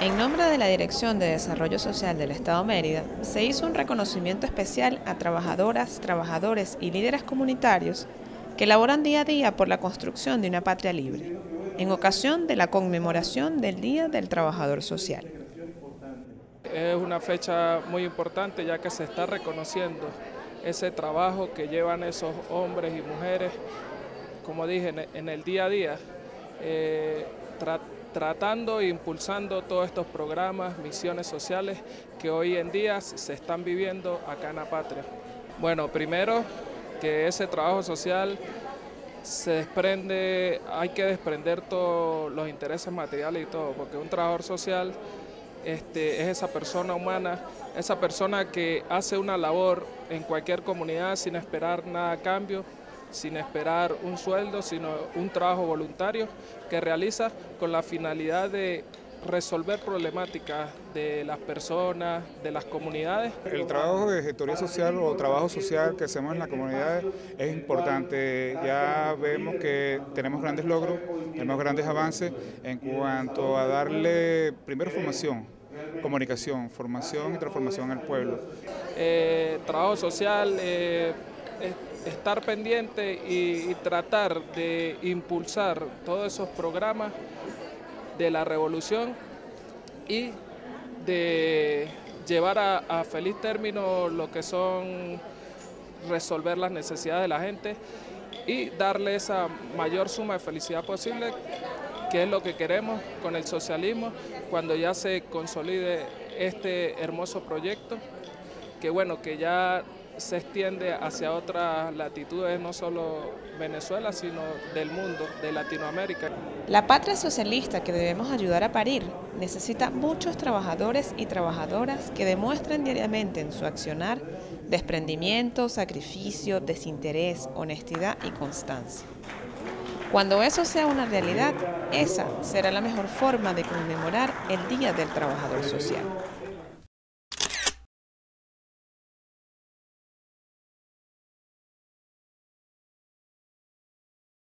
En nombre de la Dirección de Desarrollo Social del Estado Mérida, se hizo un reconocimiento especial a trabajadoras, trabajadores y líderes comunitarios que laboran día a día por la construcción de una patria libre, en ocasión de la conmemoración del Día del Trabajador Social. Es una fecha muy importante ya que se está reconociendo ese trabajo que llevan esos hombres y mujeres, como dije, en el día a día, tratando e impulsando todos estos programas, misiones sociales que hoy en día se están viviendo acá en la patria. Bueno, primero que ese trabajo social se desprende, hay que desprender todos los intereses materiales y todo, porque un trabajador social es esa persona humana, esa persona que hace una labor en cualquier comunidad sin esperar nada a cambio, sin esperar un sueldo, sino un trabajo voluntario que realiza con la finalidad de resolver problemáticas de las personas, de las comunidades. El trabajo de gestoría social o trabajo social que hacemos en las comunidades es importante. Ya vemos que tenemos grandes logros, tenemos grandes avances en cuanto a darle primero formación, comunicación, formación y transformación al pueblo. Trabajo social, estar pendiente y tratar de impulsar todos esos programas de la revolución y de llevar a feliz término lo que son resolver las necesidades de la gente y darle esa mayor suma de felicidad posible, que es lo que queremos con el socialismo cuando ya se consolide este hermoso proyecto, que bueno, que ya se extiende hacia otras latitudes, no solo Venezuela, sino del mundo, de Latinoamérica. La patria socialista que debemos ayudar a parir necesita muchos trabajadores y trabajadoras que demuestren diariamente en su accionar desprendimiento, sacrificio, desinterés, honestidad y constancia. Cuando eso sea una realidad, esa será la mejor forma de conmemorar el Día del Trabajador Social.